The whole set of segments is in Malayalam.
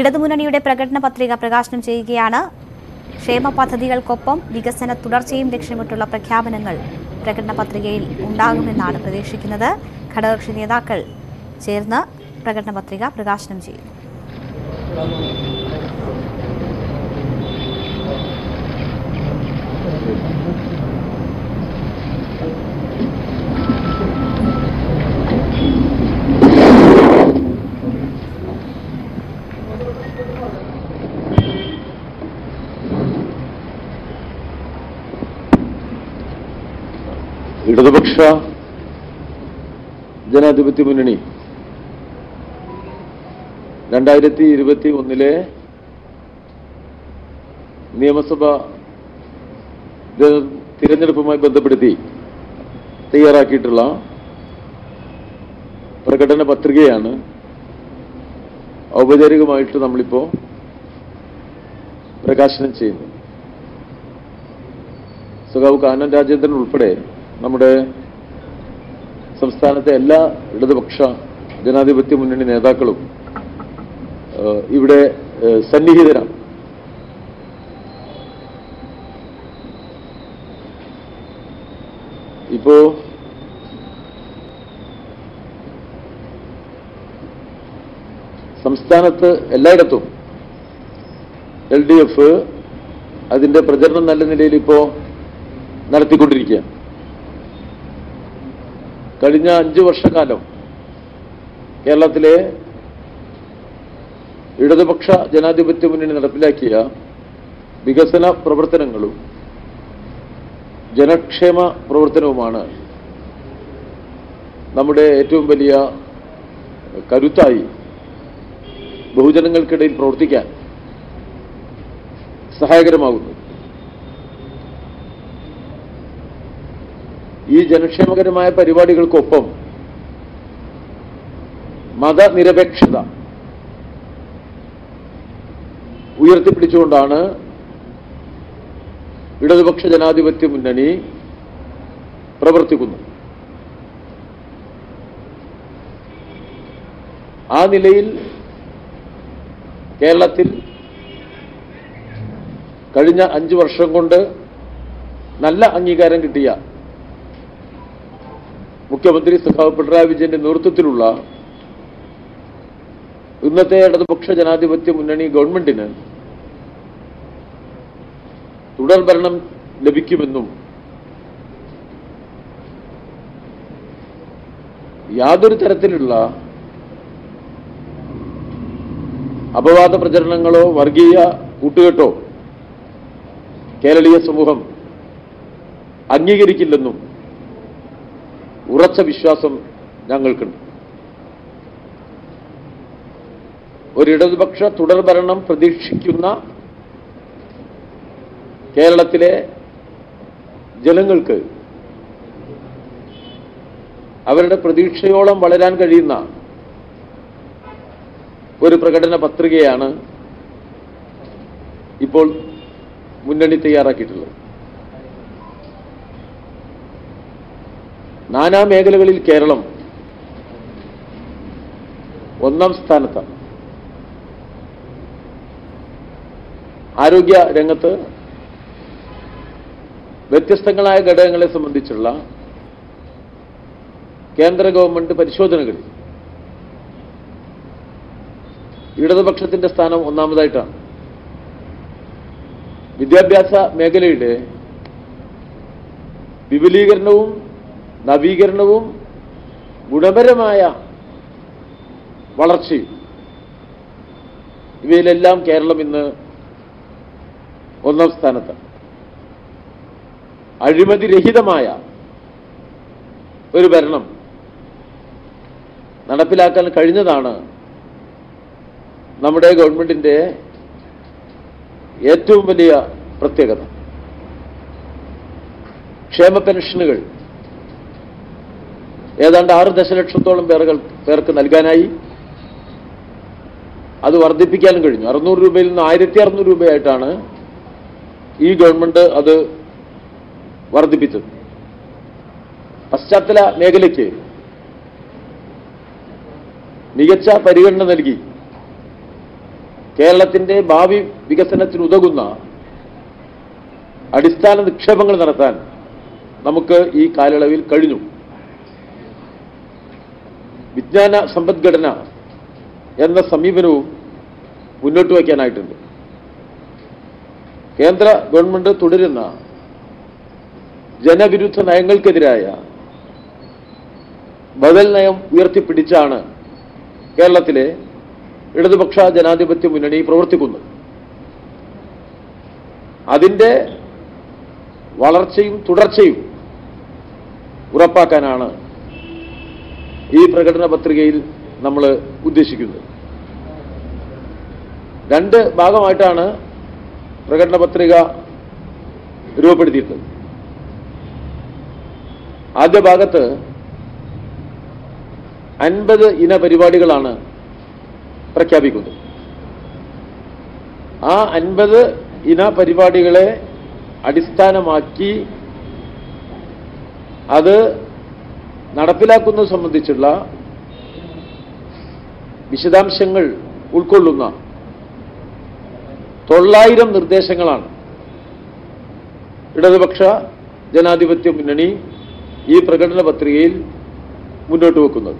ഇടതുമുന്നണിയുടെ പ്രകടന പത്രിക പ്രകാശനം ചെയ്യുകയാണ്. ക്ഷേമ പദ്ധതികൾക്കൊപ്പം വികസന തുടർച്ചയും ലക്ഷ്യമിട്ടുള്ള പ്രഖ്യാപനങ്ങൾ പ്രകടന പത്രികയിൽ ഉണ്ടാകുമെന്നാണ് പ്രതീക്ഷിക്കുന്നത്. ഘടകകക്ഷി നേതാക്കൾ ചേർന്ന് പ്രകടന പത്രിക പ്രകാശനം ചെയ്യും. ഇടതുപക്ഷ ജനാധിപത്യ മുന്നണി 2021 നിയമസഭാ തിരഞ്ഞെടുപ്പുമായി ബന്ധപ്പെടുത്തി തയ്യാറാക്കിയിട്ടുള്ള പ്രകടന പത്രികയാണ് ഔപചാരികമായിട്ട് നമ്മളിപ്പോൾ പ്രകാശനം ചെയ്യുന്നത്. സഖാവ് കാനം രാജേന്ദ്രൻ ഉൾപ്പെടെ നമ്മുടെ സംസ്ഥാനത്തെ എല്ലാ ഇടതുപക്ഷ ജനാധിപത്യ മുന്നണി നേതാക്കളും ഇവിടെ സന്നിഹിതരാണ്. ഇപ്പോ സംസ്ഥാനത്ത് എല്ലായിടത്തും LDF അതിന്റെ പ്രചരണം നല്ല നിലയിൽ ഇപ്പോ നടത്തിക്കൊണ്ടിരിക്കുകയാണ്. കഴിഞ്ഞ 5 വർഷക്കാലം കേരളത്തിലെ ഇടതുപക്ഷ ജനാധിപത്യ മുന്നണി നടപ്പിലാക്കിയ വികസന പ്രവർത്തനങ്ങളും ജനക്ഷേമ പ്രവർത്തനവുമാണ് നമ്മുടെ ഏറ്റവും വലിയ കരുത്തായി ബഹുജനങ്ങൾക്കിടയിൽ പ്രവർത്തിക്കാൻ സഹായകരമാകുന്നത്. ഈ ജനക്ഷേമകരമായ പരിപാടികൾക്കൊപ്പം മതനിരപേക്ഷത ഉയർത്തിപ്പിടിച്ചുകൊണ്ടാണ് ഇടതുപക്ഷ ജനാധിപത്യ മുന്നണി പ്രവർത്തിക്കുന്നത്. ആ നിലയിൽ കേരളത്തിൽ കഴിഞ്ഞ 5 വർഷം കൊണ്ട് നല്ല അംഗീകാരം കിട്ടിയ മുഖ്യമന്ത്രി സഖാവ് പിണറായി വിജയന്റെ നേതൃത്വത്തിലുള്ള ഇന്നത്തെ ഇടതുപക്ഷ ജനാധിപത്യ മുന്നണി ഗവൺമെന്റിന് തുടർ ഭരണം ലഭിക്കുമെന്നും യാതൊരു തരത്തിലുള്ള അപവാദ പ്രചരണങ്ങളോ വർഗീയ കൂട്ടുകെട്ടോ കേരളീയ സമൂഹം അംഗീകരിക്കില്ലെന്നും ഉറച്ച വിശ്വാസം ഞങ്ങൾക്കുണ്ട്. ഒരു ഇടതുപക്ഷ തുടർഭരണം പ്രതീക്ഷിക്കുന്ന കേരളത്തിലെ ജനങ്ങൾക്ക് അവരുടെ പ്രതീക്ഷയോളം വളരാൻ കഴിയുന്ന ഒരു പ്രകടന പത്രികയാണ് ഇപ്പോൾ മുന്നണി തയ്യാറാക്കിയിട്ടുള്ളത്. നാനാ മേഖലകളിൽ കേരളം 1ാം സ്ഥാനത്താണ്. ആരോഗ്യ രംഗത്ത് വ്യത്യസ്തങ്ങളായ ഘടകങ്ങളെ സംബന്ധിച്ചുള്ള കേന്ദ്ര ഗവൺമെന്റ് പരിശോധനകളിൽ ഇടതുപക്ഷത്തിന്റെ സ്ഥാനം 1ാമതായിട്ടാണ്. വിദ്യാഭ്യാസ മേഖലയുടെ വിപുലീകരണവും നവീകരണവും ഗുണപരമായ വളർച്ചയും ഇവയിലെല്ലാം കേരളം ഇന്ന് 1ാം സ്ഥാനത്താണ്. അഴിമതിരഹിതമായ ഒരു ഭരണം നടപ്പിലാക്കാൻ കഴിഞ്ഞതാണ് നമ്മുടെ ഗവൺമെന്റിന്റെ ഏറ്റവും വലിയ പ്രത്യേകത. ക്ഷേമ പെൻഷനുകൾ ഏതാണ്ട് 6 ദശലക്ഷത്തോളം പേർക്ക് നൽകാനായി, അത് വർദ്ധിപ്പിക്കാനും കഴിഞ്ഞു. 600 രൂപയിൽ നിന്ന് 1600 രൂപയായിട്ടാണ് ഈ ഗവൺമെന്റ് അത് വർദ്ധിപ്പിച്ചത്. പശ്ചാത്തല മേഖലയ്ക്ക് മികച്ച പരിഗണന നൽകി കേരളത്തിന്റെ ഭാവി വികസനത്തിന് ഉതകുന്ന അടിസ്ഥാന നിക്ഷേപങ്ങൾ നടത്താൻ നമുക്ക് ഈ കാലയളവിൽ കഴിഞ്ഞു. വിജ്ഞാന സമ്പദ്ഘടന എന്ന സമീപനവും മുന്നോട്ട് വയ്ക്കാനായിട്ടുണ്ട്. കേന്ദ്ര ഗവൺമെന്റ് തുടരുന്ന ജനവിരുദ്ധ നയങ്ങൾക്കെതിരായ ബദൽ നയം ഉയർത്തിപ്പിടിച്ചാണ് കേരളത്തിലെ ഇടതുപക്ഷ ജനാധിപത്യ മുന്നണി പ്രവർത്തിക്കുന്നത്. അതിന്റെ വളർച്ചയും തുടർച്ചയും ഉറപ്പാക്കാനാണ് ഈ പ്രകടന പത്രികയിൽ നമ്മൾ ഉദ്ദേശിക്കുന്നത്. രണ്ട് ഭാഗമായിട്ടാണ് പ്രകടന പത്രിക രൂപപ്പെടുത്തിയിട്ടുള്ളത്. ആദ്യ ഭാഗത്ത് 50 പരിപാടികളാണ് പ്രഖ്യാപിക്കുന്നത്. ആ 50 പരിപാടികളെ അടിസ്ഥാനമാക്കി അത് നടപ്പിലാക്കുന്നത് സംബന്ധിച്ചുള്ള വിശദാംശങ്ങൾ ഉൾക്കൊള്ളുന്ന 900 നിർദ്ദേശങ്ങളാണ് ഇടതുപക്ഷ ജനാധിപത്യ മുന്നണി ഈ പ്രകടന പത്രികയിൽ മുന്നോട്ട് വെക്കുന്നത്.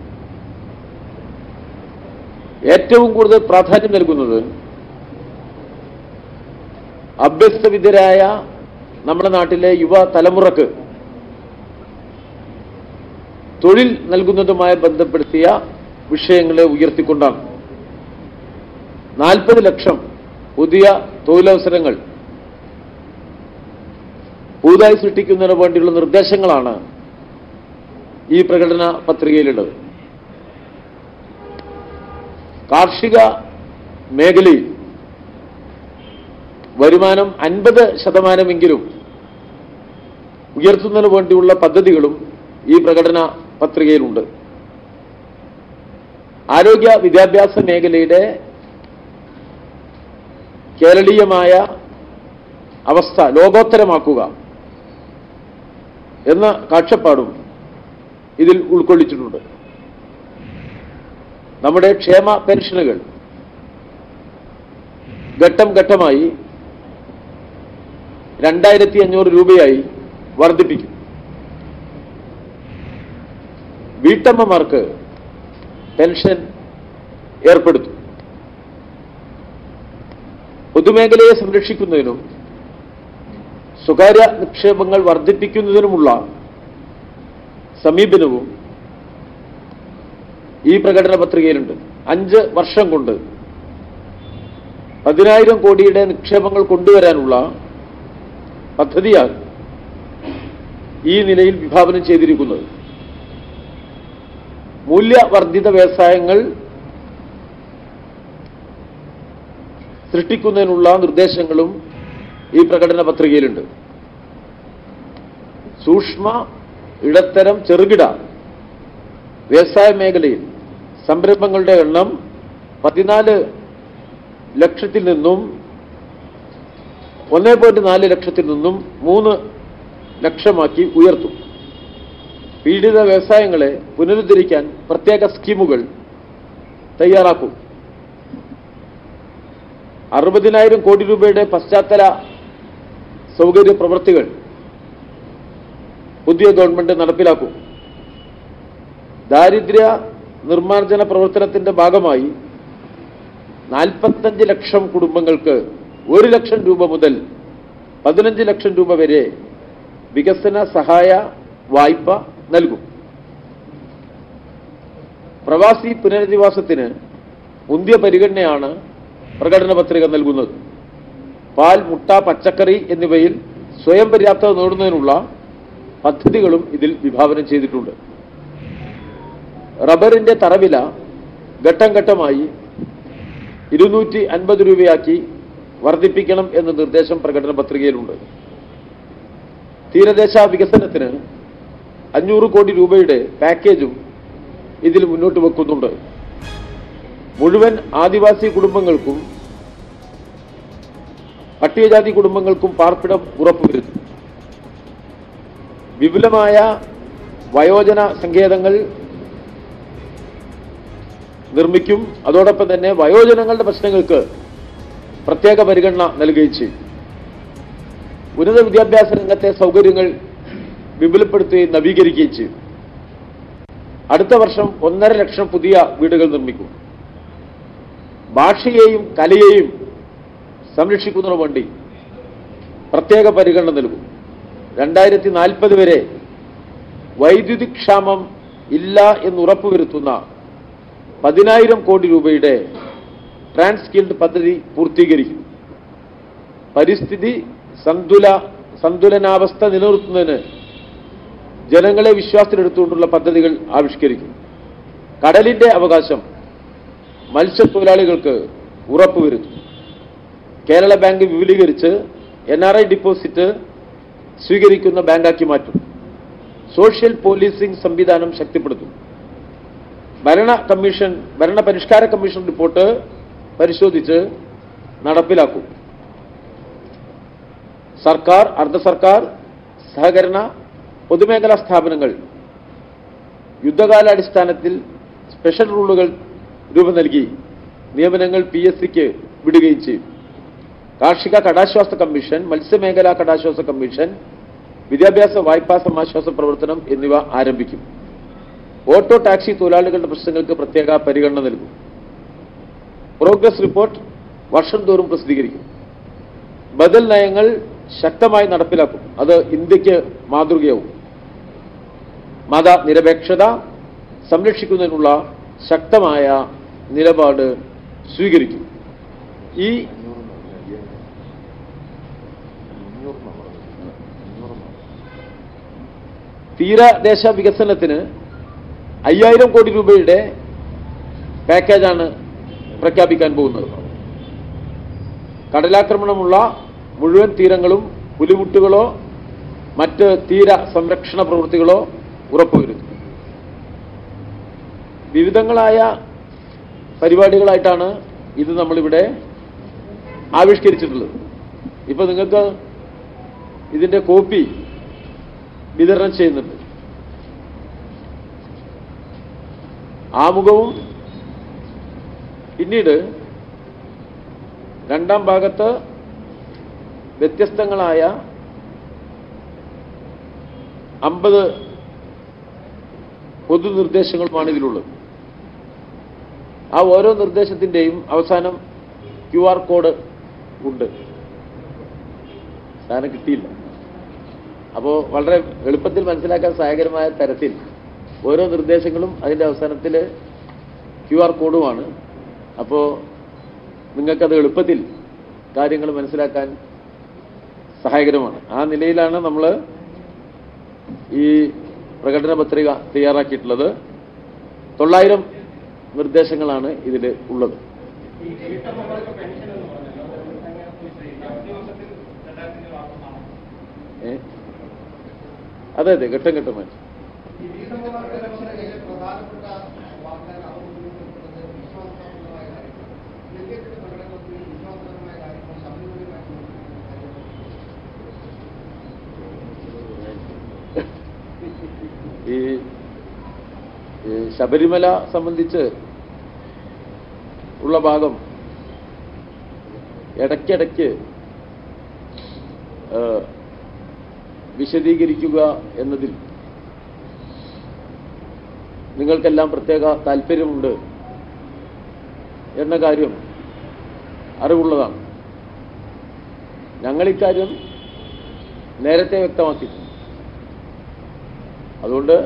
ഏറ്റവും കൂടുതൽ പ്രാധാന്യം നൽകുന്നത് അഭ്യസ്തവിദ്യരായ നമ്മുടെ നാട്ടിലെ യുവ തലമുറക്ക് തൊഴിൽ നൽകുന്നതുമായി ബന്ധപ്പെടുത്തിയ വിഷയങ്ങളെ ഉയർത്തിക്കൊണ്ടാണ്. 40 ലക്ഷം പുതിയ തൊഴിലവസരങ്ങൾ പുതുതായി സൃഷ്ടിക്കുന്നതിന് വേണ്ടിയുള്ള നിർദ്ദേശങ്ങളാണ് ഈ പ്രകടന പത്രികയിലുള്ളത്. കാർഷിക മേഖലയിൽ വരുമാനം 50% ഉയർത്തുന്നതിന് വേണ്ടിയുള്ള പദ്ധതികളും ഈ പ്രകടന പത്രികയിലുണ്ട്. ആരോഗ്യ വിദ്യാഭ്യാസ മേഖലയുടെ കേരളീയമായ അവസ്ഥ ലോകോത്തരമാക്കുക എന്ന കാഴ്ചപ്പാടും ഇതിൽ ഉൾക്കൊള്ളിച്ചിട്ടുണ്ട്. നമ്മുടെ ക്ഷേമ പെൻഷനുകൾ ഘട്ടം ഘട്ടമായി 2500 രൂപയായി വർദ്ധിപ്പിക്കും. വീട്ടമ്മമാർക്ക് പെൻഷൻ ഏർപ്പെടുത്തും. പൊതുമേഖലയെ സംരക്ഷിക്കുന്നതിനും സ്വകാര്യ നിക്ഷേപങ്ങൾ വർദ്ധിപ്പിക്കുന്നതിനുമുള്ള സമീപനവും ഈ പ്രകടന പത്രികയിലുണ്ട്. 5 വർഷം കൊണ്ട് 10,000 കോടിയുടെ നിക്ഷേപങ്ങൾ കൊണ്ടുവരാനുള്ള പദ്ധതിയാണ് ഈ നിലയിൽ വിഭാവനം ചെയ്തിരിക്കുന്നത്. മൂല്യവർദ്ധിത വ്യവസായങ്ങൾ സൃഷ്ടിക്കുന്നതിനുള്ള നിർദ്ദേശങ്ങളും ഈ പ്രകടന പത്രികയിലുണ്ട്. സൂക്ഷ്മ ഇടത്തരം ചെറുകിട വ്യവസായ മേഖലയിൽ സംരംഭങ്ങളുടെ എണ്ണം 14 ലക്ഷത്തിൽ നിന്നും 1.4 ലക്ഷത്തിൽ നിന്നും 3 ലക്ഷമാക്കി ഉയർത്തും. പീഡിത വ്യവസായങ്ങളെ പുനരുദ്ധരിക്കാൻ പ്രത്യേക സ്കീമുകൾ തയ്യാറാക്കും. 60,000 കോടി രൂപയുടെ പശ്ചാത്തല സൗകര്യ പ്രവൃത്തികൾ പുതിയ ഗവൺമെന്റ് നടപ്പിലാക്കും. ദാരിദ്ര്യ നിർമ്മാർജ്ജന പ്രവർത്തനത്തിന്റെ ഭാഗമായി 45 ലക്ഷം കുടുംബങ്ങൾക്ക് 1 ലക്ഷം രൂപ മുതൽ 15 ലക്ഷം രൂപ വരെ വികസന സഹായ വായ്പ നൽകും. പ്രവാസി പുനരധിവാസത്തിന് മുന്തിയ പരിഗണനയാണ് പ്രകടന പത്രിക നൽകുന്നത്. പാൽ, മുട്ട, പച്ചക്കറി എന്നിവയിൽ സ്വയം പര്യാപ്തത നേടുന്നതിനുള്ള പദ്ധതികളും ഇതിൽ വിഭാവനം ചെയ്തിട്ടുണ്ട്. റബ്ബറിന്റെ തറവില ഘട്ടം ഘട്ടമായി 250 രൂപയാക്കി വർദ്ധിപ്പിക്കണം എന്ന നിർദ്ദേശം പ്രകടന പത്രികയിലുണ്ട്. തീരദേശ വികസനത്തിന് 500 കോടി രൂപയുടെ പാക്കേജും ഇതിൽ മുന്നോട്ട് വെക്കുന്നുണ്ട്. മുഴുവൻ ആദിവാസി കുടുംബങ്ങൾക്കും പട്ടികജാതി കുടുംബങ്ങൾക്കും പാർപ്പിടം ഉറപ്പുവരുത്തും. വിപുലമായ വയോജന സങ്കേതങ്ങൾ നിർമ്മിക്കും. അതോടൊപ്പം തന്നെ വയോജനങ്ങളുടെ പ്രശ്നങ്ങൾക്ക് പ്രത്യേക പരിഗണന നൽകുകയും ചെയ്യും. ഉന്നത വിദ്യാഭ്യാസ രംഗത്തെ സൗകര്യങ്ങൾ വിപുലപ്പെടുത്തി നവീകരിക്കുകയും ചെയ്യും. അടുത്ത വർഷം 1.5 ലക്ഷം പുതിയ വീടുകൾ നിർമ്മിക്കും. ഭാഷയെയും കലയെയും സംരക്ഷിക്കുന്നതിനു വേണ്ടി പ്രത്യേക പരിഗണന നൽകും. 2040 വരെ വൈദ്യുതി ക്ഷാമം ഇല്ല എന്ന് ഉറപ്പുവരുത്തുന്ന 10,000 കോടി രൂപയുടെ ട്രാൻസ്കിൽഡ് പദ്ധതി പൂർത്തീകരിക്കും. പരിസ്ഥിതി സന്തുലനാവസ്ഥ നിലനിർത്തുന്നതിന് ജനങ്ങളെ വിശ്വാസത്തിലെടുത്തുകൊണ്ടുള്ള പദ്ധതികൾ ആവിഷ്കരിക്കും. കടലിന്റെ അവകാശം മത്സ്യത്തൊഴിലാളികൾക്ക് ഉറപ്പുവരുത്തും. കേരള ബാങ്ക് വിപുലീകരിച്ച് NRI ഡിപ്പോസിറ്റ് സ്വീകരിക്കുന്ന ബാങ്കാക്കി മാറ്റും. സോഷ്യൽ പോലീസിംഗ് സംവിധാനം ശക്തിപ്പെടുത്തും. ഭരണപരിഷ്കാര കമ്മീഷൻ റിപ്പോർട്ട് പരിശോധിച്ച് നടപ്പിലാക്കും. സർക്കാർ, അർദ്ധ സർക്കാർ, സഹകരണ, പൊതുമേഖലാ സ്ഥാപനങ്ങൾ യുദ്ധകാലാടിസ്ഥാനത്തിൽ സ്പെഷ്യൽ റൂളുകൾ രൂപം നൽകി നിയമനങ്ങൾ PSCക്ക് വിടുകയും ചെയ്യും. കാർഷിക കടാശ്വാസ കമ്മീഷൻ, മത്സ്യമേഖലാ കടാശ്വാസ കമ്മീഷൻ, വിദ്യാഭ്യാസ വായ്പാ സമാശ്വാസ പ്രവർത്തനം എന്നിവ ആരംഭിക്കും. ഓട്ടോ ടാക്സി തൊഴിലാളികളുടെ പ്രശ്നങ്ങൾക്ക് പ്രത്യേക പരിഗണന നൽകും. പ്രോഗ്രസ് റിപ്പോർട്ട് വർഷം തോറും പ്രസിദ്ധീകരിക്കും. ബദൽ നയങ്ങൾ ശക്തമായി നടപ്പിലാക്കും. അത് ഇന്ത്യക്ക് മാതൃകയാവും. മതനിരപേക്ഷത സംരക്ഷിക്കുന്നതിനുള്ള ശക്തമായ നിലപാട് സ്വീകരിക്കും. ഈ തീരദേശ വികസനത്തിന് 5,000 കോടി രൂപയുടെ പാക്കേജാണ് പ്രഖ്യാപിക്കാൻ പോകുന്നത്. കടലാക്രമണമുള്ള മുഴുവൻ തീരങ്ങളും പുലിമുട്ടുകളോ മറ്റ് തീര സംരക്ഷണ പ്രവൃത്തികളോ ഉറപ്പുവരുത്തും. വിവിധങ്ങളായ പരിപാടികളായിട്ടാണ് ഇത് നമ്മളിവിടെ ആവിഷ്കരിച്ചിട്ടുള്ളത്. ഇപ്പോൾ നിങ്ങൾക്ക് ഇതിൻ്റെ കോപ്പി വിതരണം ചെയ്യുന്നുണ്ട്. ആമുഖവും പിന്നീട് രണ്ടാം ഭാഗത്ത് വ്യത്യസ്തങ്ങളായ 50 പൊതു നിർദ്ദേശങ്ങളുമാണ് ഇതിലുള്ളത്. ആ ഓരോ നിർദ്ദേശത്തിൻ്റെയും അവസാനം QR കോഡ് ഉണ്ട്. സാധനം കിട്ടിയില്ല. അപ്പോൾ വളരെ എളുപ്പത്തിൽ മനസ്സിലാക്കാൻ സഹായകരമായ തരത്തിൽ ഓരോ നിർദ്ദേശങ്ങളും അതിൻ്റെ അവസാനത്തിൽ QR കോഡുമാണ്. അപ്പോൾ നിങ്ങൾക്കത് എളുപ്പത്തിൽ കാര്യങ്ങൾ മനസ്സിലാക്കാൻ സഹായകരമാണ്. ആ നിലയിലാണ് നമ്മൾ ഈ പ്രകടന പത്രിക തയ്യാറാക്കിയിട്ടുള്ളത്. 900 നിർദ്ദേശങ്ങളാണ് ഇതിൽ ഉള്ളത്. അതെ അതെ, ഘട്ടം ഘട്ടമായി. ഈ ശബരിമല സംബന്ധിച്ച് ഉള്ള ഭാഗം ഇടയ്ക്കിടയ്ക്ക് വിശദീകരിക്കുക എന്നതിൽ നിങ്ങൾക്കെല്ലാം പ്രത്യേക താല്പര്യമുണ്ട് എന്ന കാര്യം അറിവുള്ളതാണ്. ഞങ്ങളിക്കാര്യം നേരത്തെ വ്യക്തമാക്കിയിട്ടുണ്ട്. അതുകൊണ്ട്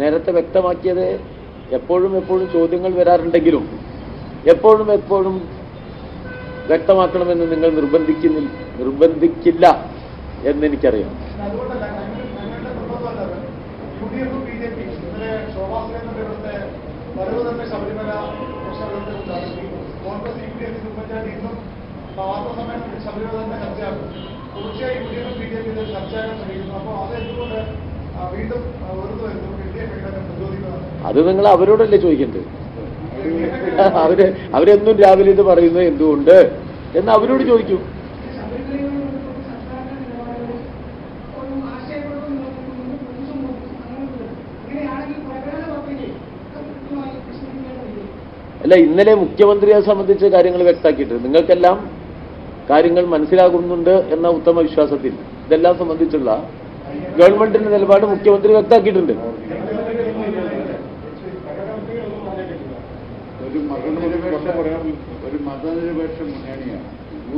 നേരത്തെ വ്യക്തമാക്കിയത് എപ്പോഴും ചോദ്യങ്ങൾ വരാറുണ്ടെങ്കിലും എപ്പോഴും വ്യക്തമാക്കണമെന്ന് നിങ്ങൾ നിർബന്ധിക്കില്ല എന്നെനിക്കറിയാം. അത് നിങ്ങൾ അവരോടല്ലേ ചോദിക്കേണ്ടത്? അവരെന്നും രാവിലെ ഇത് പറയുന്നത് എന്തുകൊണ്ട് എന്ന് അവരോട് ചോദിക്കും. അല്ല, ഇന്നലെ മുഖ്യമന്ത്രിയെ സംബന്ധിച്ച് കാര്യങ്ങൾ വ്യക്തമാക്കിയിട്ടുണ്ട്. നിങ്ങൾക്കെല്ലാം കാര്യങ്ങൾ മനസ്സിലാകുന്നുണ്ട് എന്ന ഉത്തമ വിശ്വാസത്തിൽ ഇതെല്ലാം സംബന്ധിച്ചുള്ള ഗവൺമെന്റിന്റെ നിലപാട് മുഖ്യമന്ത്രി വ്യക്തമാക്കിയിട്ടുണ്ട്. മതനിരപേക്ഷ മുന്നണിയാണ്.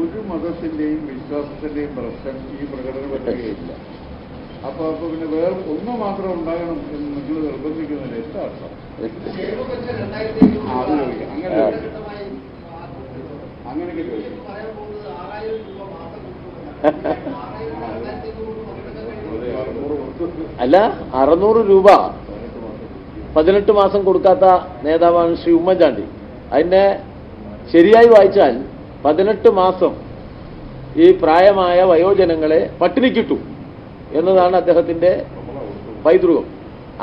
ഒരു മതത്തിന്റെയും വിശ്വാസത്തിന്റെയും പ്രശ്നം ഈ പ്രകടനം പറ്റുകയില്ല. അപ്പൊ അപ്പൊ പിന്നെ വേറെ ഒന്ന് മാത്രം ഉണ്ടാകണം എന്ന് നിങ്ങൾ നിർബന്ധിക്കുന്നതിന് എന്താർത്ഥം? അങ്ങനെ അങ്ങനെയൊക്കെ ചോദിക്കും. അല്ല, 600 രൂപ 18 മാസം കൊടുക്കാത്ത നേതാവാണ് ശ്രീ ഉമ്മൻചാണ്ടി. അതിനെ ശരിയായി വായിച്ചാൽ 18 മാസം ഈ പ്രായമായ വയോജനങ്ങളെ പട്ടിണിക്കിട്ടു എന്നതാണ് അദ്ദേഹത്തിന്റെ പൈതൃകം.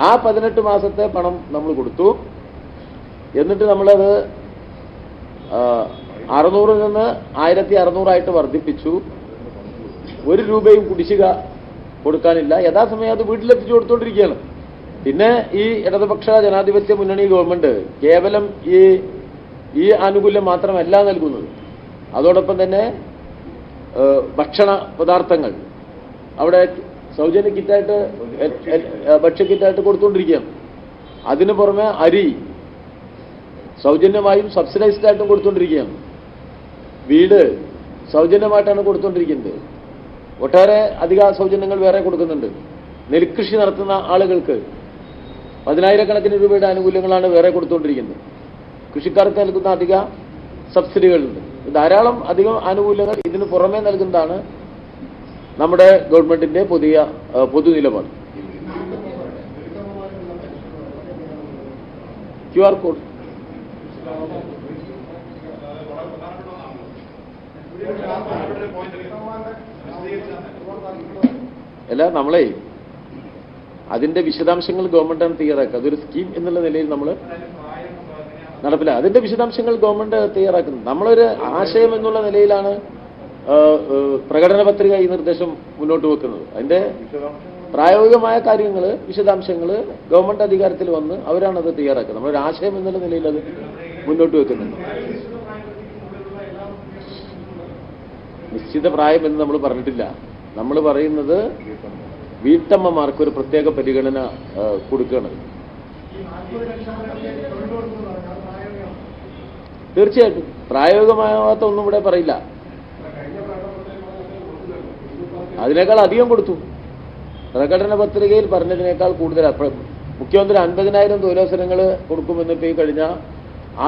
ആ 18 മാസത്തെ പണം നമ്മൾ കൊടുത്തു. എന്നിട്ട് നമ്മളത് 600 നിന്ന് 1600 വർദ്ധിപ്പിച്ചു. 1 രൂപയും കുടിശ്ശിക കൊടുക്കാനില്ല. യഥാസമയം അത് വീട്ടിലെത്തിച്ചു കൊടുത്തോണ്ടിരിക്കുകയാണ്. പിന്നെ ഈ ഇടതുപക്ഷ ജനാധിപത്യ മുന്നണി ഗവൺമെന്റ് കേവലം ഈ ആനുകൂല്യം മാത്രമല്ല നൽകുന്നത്, അതോടൊപ്പം തന്നെ ഭക്ഷണ പദാർത്ഥങ്ങൾ അവിടെ സൗജന്യ കിറ്റായിട്ട് ഭക്ഷ്യക്കിറ്റായിട്ട് കൊടുത്തുകൊണ്ടിരിക്കുകയാണ്. അതിനു പുറമെ അരി സൗജന്യമായും സബ്സിഡൈസ്ഡ് ആയിട്ടും കൊടുത്തുകൊണ്ടിരിക്കുകയാണ്. വീട് സൗജന്യമായിട്ടാണ് കൊടുത്തുകൊണ്ടിരിക്കുന്നത്. ഒട്ടേറെ അധിക സൗജന്യങ്ങൾ വേറെ കൊടുക്കുന്നുണ്ട്. നെൽകൃഷി നടത്തുന്ന ആളുകൾക്ക് 10,000 കണക്കിന് രൂപയുടെ ആനുകൂല്യങ്ങളാണ് വേറെ കൊടുത്തുകൊണ്ടിരിക്കുന്നത്. കൃഷിക്കാർക്ക് നൽകുന്ന അധിക സബ്സിഡികളുണ്ട്. ധാരാളം അധികം ആനുകൂല്യങ്ങൾ ഇതിന് പുറമേ നൽകുന്നതാണ് നമ്മുടെ ഗവൺമെന്റിന്റെ പൊതു നിലപാട്. QR കോഡ് അല്ല, നമ്മളെ അതിന്റെ വിശദാംശങ്ങൾ ഗവൺമെന്റാണ് തയ്യാറാക്കുക. അതൊരു സ്കീം എന്നുള്ള നിലയിൽ നമ്മൾ നടപ്പില്ല. അതിന്റെ വിശദാംശങ്ങൾ ഗവൺമെന്റ് തയ്യാറാക്കുന്നത്. നമ്മളൊരു ആശയം എന്നുള്ള നിലയിലാണ് പ്രകടന പത്രിക ഈ നിർദ്ദേശം മുന്നോട്ട് വെക്കുന്നത്. അതിന്റെ പ്രായോഗികമായ കാര്യങ്ങൾ, വിശദാംശങ്ങൾ ഗവൺമെന്റ് അധികാരത്തിൽ വന്ന് അവരാണത് തയ്യാറാക്കുന്നത്. നമ്മളൊരു ആശയം എന്നുള്ള നിലയിൽ അത് മുന്നോട്ട് വെക്കുന്നുണ്ട്. നിശ്ചിത പ്രായം എന്ന് നമ്മൾ പറഞ്ഞിട്ടില്ല. നമ്മൾ പറയുന്നത് വീട്ടമ്മമാർക്ക് ഒരു പ്രത്യേക പരിഗണന കൊടുക്കുകയാണ്. തീർച്ചയായിട്ടും പ്രായോഗികമാകാത്ത ഒന്നും ഇവിടെ പറയില്ല. അതിനേക്കാൾ അധികം കൊടുത്തു. പ്രകടന പത്രികയിൽ പറഞ്ഞതിനേക്കാൾ കൂടുതലാണ്. മുഖ്യമന്ത്രി 50,000 തൊഴിലവസരങ്ങൾ കൊടുക്കുമെന്നിപ്പോൾ ഈ കഴിഞ്ഞ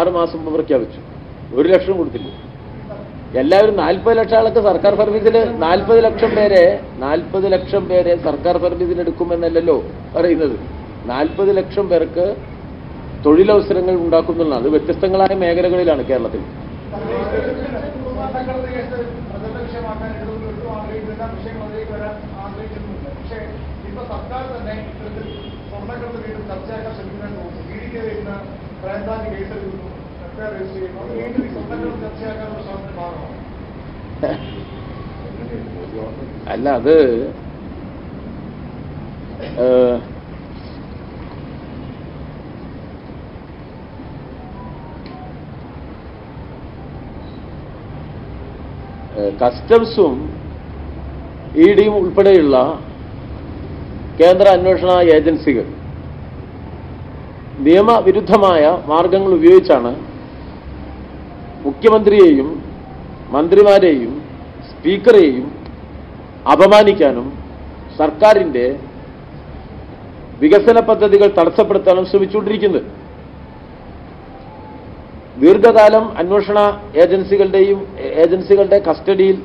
6 മാസം പ്രഖ്യാപിച്ചു. 1 ലക്ഷം കൊടുത്തില്ല. എല്ലാവരും 40 ലക്ഷം ആളൊക്കെ സർക്കാർ സർവീസിൽ 40 ലക്ഷം പേരെ സർക്കാർ സർവീസിൽ എടുക്കുമെന്നല്ലല്ലോ പറയുന്നത്. 40 ലക്ഷം പേർക്ക് തൊഴിലവസരങ്ങൾ ഉണ്ടാക്കുന്നതാണ്. അത് വ്യത്യസ്തങ്ങളായ മേഖലകളിലാണ് കേരളത്തിൽ. അല്ല, അത് കസ്റ്റംസും EDയും ഉൾപ്പെടെയുള്ള കേന്ദ്ര അന്വേഷണ ഏജൻസികൾ നിയമവിരുദ്ധമായ മാർഗങ്ങൾ ഉപയോഗിച്ചാണ് മുഖ്യമന്ത്രിയെയും മന്ത്രിമാരെയും സ്പീക്കറെയും അപമാനിക്കാനും സർക്കാരിന്റെ വികസന പദ്ധതികൾ തടസ്സപ്പെടുത്താനും ശ്രമിച്ചുകൊണ്ടിരിക്കുന്നത്. ദീർഘകാലം അന്വേഷണ ഏജൻസികളുടെ കസ്റ്റഡിയിൽ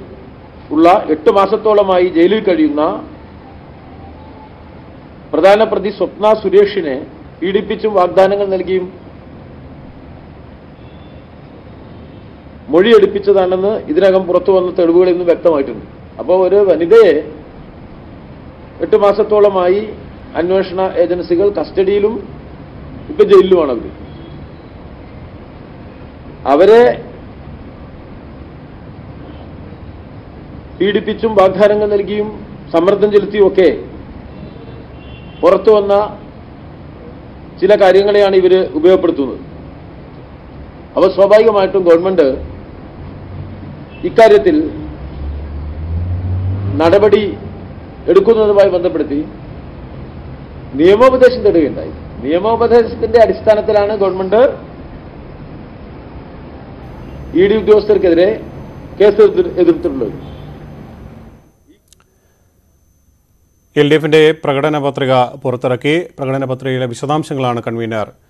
ഉള്ള 8 മാസത്തോളമായി ജയിലിൽ കഴിയുന്ന പ്രധാന പ്രതി സ്വപ്ന സുരേഷിനെ പീഡിപ്പിച്ചും വാഗ്ദാനങ്ങൾ നൽകിയും മൊഴിയെടുപ്പിച്ചതാണെന്ന് ഇതിനകം പുറത്തു വന്ന തെളിവുകളിൽ നിന്ന് വ്യക്തമായിട്ടുണ്ട്. അപ്പോൾ ഒരു വനിതയെ 8 മാസത്തോളമായി അന്വേഷണ ഏജൻസികൾ കസ്റ്റഡിയിലും ഇപ്പം ജയിലിലുമാണ്. അവരെ പീഡിപ്പിച്ചും വാഗ്ദാനങ്ങൾ നൽകിയും സമ്മർദ്ദം ചെലുത്തിയുമൊക്കെ പുറത്തു വന്ന ചില കാര്യങ്ങളെയാണ് ഇവർ ഉപയോഗപ്പെടുത്തുന്നത്. അപ്പോൾ സ്വാഭാവികമായിട്ടും ഗവൺമെന്റ് ഇക്കാര്യത്തിൽ നടപടി എടുക്കുന്നതുമായി ബന്ധപ്പെടുത്തി നിയമോപദേശം തേടുകയുണ്ടായി. നിയമോപദേശത്തിന്റെ അടിസ്ഥാനത്തിലാണ് ഗവൺമെന്റ് ഇ ഡി ഉദ്യോഗസ്ഥർക്കെതിരെ കേസ് എതിർത്തിട്ടുള്ളത്. എൽ ഡി എഫിന്റെ പ്രകടന പത്രിക പുറത്തിറക്കി. പ്രകടന പത്രികയിലെ വിശദാംശങ്ങളാണ് കൺവീനർ